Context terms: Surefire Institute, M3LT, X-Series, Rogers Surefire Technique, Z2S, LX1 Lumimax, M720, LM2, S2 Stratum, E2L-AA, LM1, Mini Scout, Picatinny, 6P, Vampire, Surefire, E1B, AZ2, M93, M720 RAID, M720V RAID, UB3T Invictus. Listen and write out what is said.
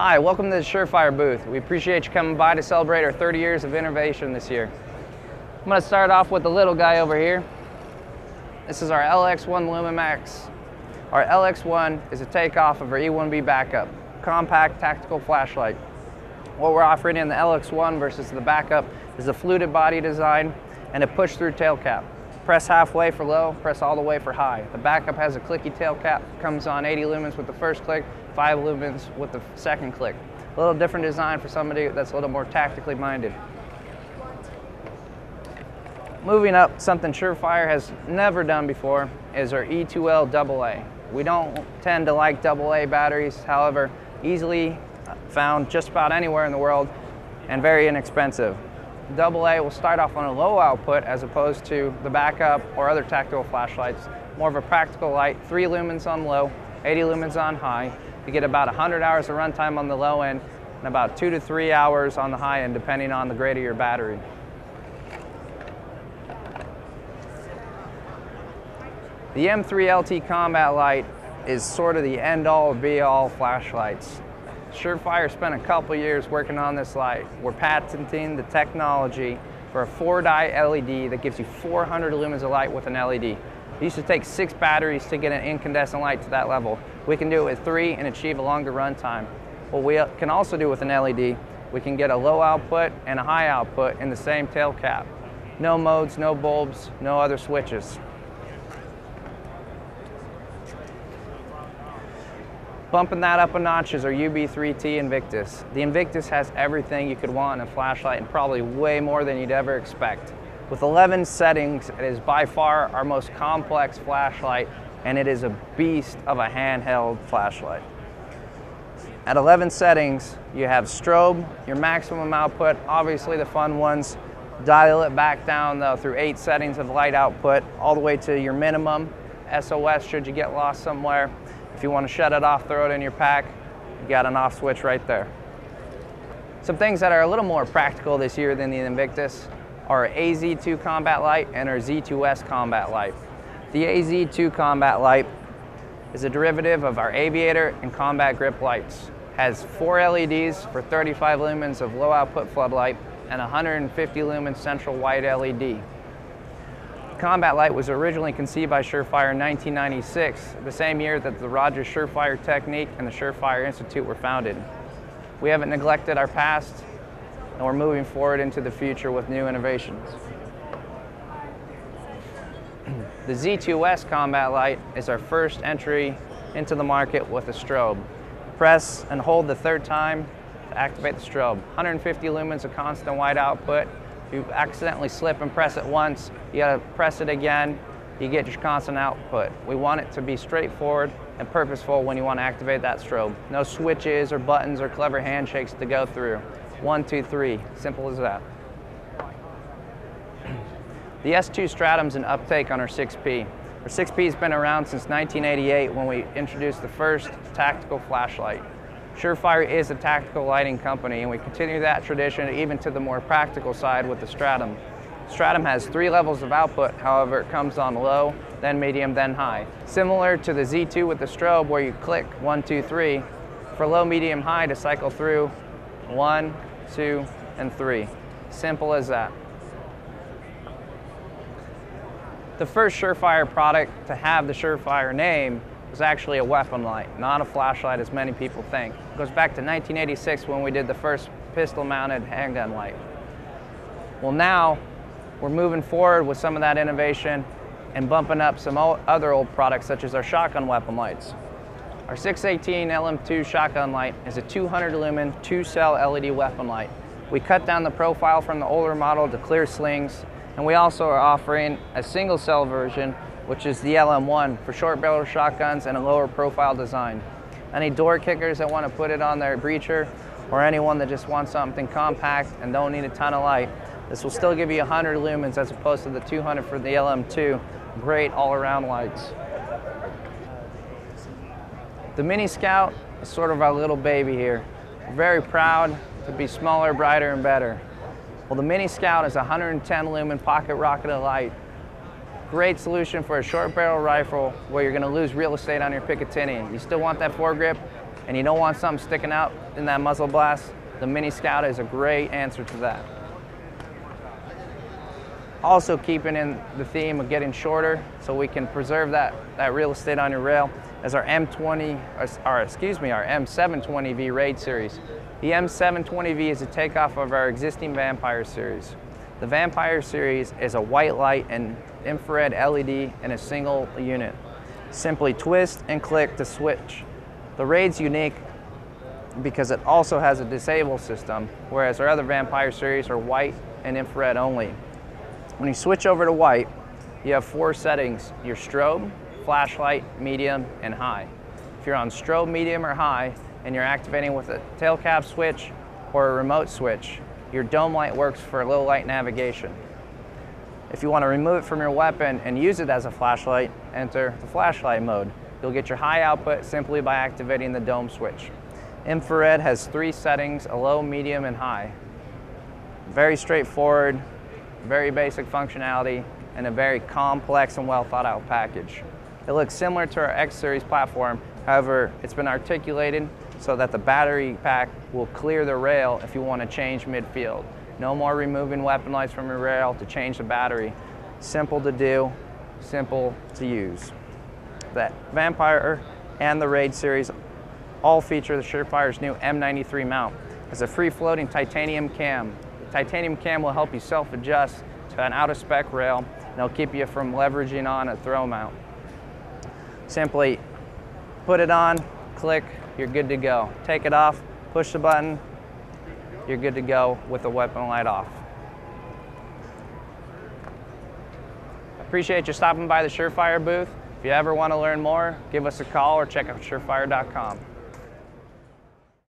Hi, welcome to the Surefire booth. We appreciate you coming by to celebrate our 30 years of innovation this year. I'm going to start off with the little guy over here. This is our LX1 Lumimax. Our LX1 is a takeoff of our E1B backup, compact tactical flashlight. What we're offering in the LX1 versus the backup is a fluted body design and a push-through tail cap. Press halfway for low, press all the way for high. The backup has a clicky tail cap, comes on 80 lumens with the first click, 5 lumens with the second click. A little different design for somebody that's a little more tactically minded. Moving up, something Surefire has never done before is our E2L-AA. We don't tend to like AA batteries, however, easily found just about anywhere in the world and very inexpensive. AA will start off on a low output as opposed to the backup or other tactical flashlights. More of a practical light, 3 lumens on low, 80 lumens on high. You get about 100 hours of runtime on the low end and about 2 to 3 hours on the high end, depending on the grade of your battery. The M3LT combat light is sort of the end-all, be-all flashlights. Surefire spent a couple years working on this light. We're patenting the technology for a 4-die LED that gives you 400 lumens of light with an LED. It used to take 6 batteries to get an incandescent light to that level. We can do it with 3 and achieve a longer runtime. What we can also do with an LED, we can get a low output and a high output in the same tail cap. No modes, no bulbs, no other switches. Bumping that up a notch is our UB3T Invictus. The Invictus has everything you could want in a flashlight and probably way more than you'd ever expect. With 11 settings, it is by far our most complex flashlight, and it is a beast of a handheld flashlight. At 11 settings, you have strobe, your maximum output, obviously the fun ones. Dial it back down though through 8 settings of light output, all the way to your minimum, SOS should you get lost somewhere. If you want to shut it off, throw it in your pack, you got an off switch right there. Some things that are a little more practical this year than the Invictus are AZ2 combat light and our Z2S combat light. The AZ2 combat light is a derivative of our aviator and combat grip lights. Has 4 LEDs for 35 lumens of low output floodlight and 150 lumen central white LED. Combat light was originally conceived by Surefire in 1996, the same year that the Rogers Surefire Technique and the Surefire Institute were founded. We haven't neglected our past, and we're moving forward into the future with new innovations. The Z2S combat light is our first entry into the market with a strobe. Press and hold the 3rd time to activate the strobe. 150 lumens of constant white output. If you accidentally slip and press it once, you gotta press it again, you get your constant output. We want it to be straightforward and purposeful when you want to activate that strobe. No switches or buttons or clever handshakes to go through. 1, 2, 3, simple as that. The S2 Stratum's an uptake on our 6P. Our 6P has been around since 1988 when we introduced the first tactical flashlight. Surefire is a tactical lighting company, and we continue that tradition even to the more practical side with the Stratum. Stratum has 3 levels of output, however, it comes on low, then medium, then high. Similar to the Z2 with the strobe where you click 1, 2, 3, for low, medium, high to cycle through 1, 2, and 3. Simple as that. The first Surefire product to have the Surefire name was actually a weapon light, not a flashlight as many people think. It goes back to 1986 when we did the first pistol-mounted handgun light. Well, now we're moving forward with some of that innovation and bumping up some other old products such as our shotgun weapon lights. Our 618 LM2 shotgun light is a 200 lumen 2-cell LED weapon light. We cut down the profile from the older model to clear slings, and we also are offering a single-cell version, which is the LM1 for short barrel shotguns and a lower profile design. Any door kickers that want to put it on their breacher, or anyone that just wants something compact and don't need a ton of light, this will still give you 100 lumens as opposed to the 200 for the LM2. Great all-around lights. The Mini Scout is sort of our little baby here. We're very proud to be smaller, brighter, and better. Well, the Mini Scout is a 110 lumen pocket rocketed light. Great solution for a short barrel rifle where you're going to lose real estate on your Picatinny. You still want that foregrip, and you don't want something sticking out in that muzzle blast, the Mini Scout is a great answer to that. Also keeping in the theme of getting shorter so we can preserve that real estate on your rail is our our M720V RAID series. The M720V is a takeoff of our existing Vampire series. The Vampire series is a white light and infrared LED in a single unit. Simply twist and click to switch. The RAID's unique because it also has a disable system, whereas our other Vampire series are white and infrared only. When you switch over to white, you have four settings: your strobe, flashlight, medium, and high. If you're on strobe, medium, or high, and you're activating with a tail cap switch or a remote switch, your dome light works for low light navigation. If you want to remove it from your weapon and use it as a flashlight, enter the flashlight mode. You'll get your high output simply by activating the dome switch. Infrared has three settings: a low, medium, and high. Very straightforward, very basic functionality, and a very complex and well thought out package. It looks similar to our X-Series platform, however, it's been articulated so that the battery pack will clear the rail if you want to change midfield. No more removing weapon lights from your rail to change the battery. Simple to do, simple to use. The Vampire and the RAID series all feature the Surefire's new M93 mount. It's a free-floating titanium cam. The titanium cam will help you self-adjust to an out-of-spec rail, and it'll keep you from leveraging on a throw mount. Simply put it on, click, you're good to go. Take it off, push the button, you're good to go with the weapon light off. Appreciate you stopping by the Surefire booth. If you ever want to learn more, give us a call or check out surefire.com.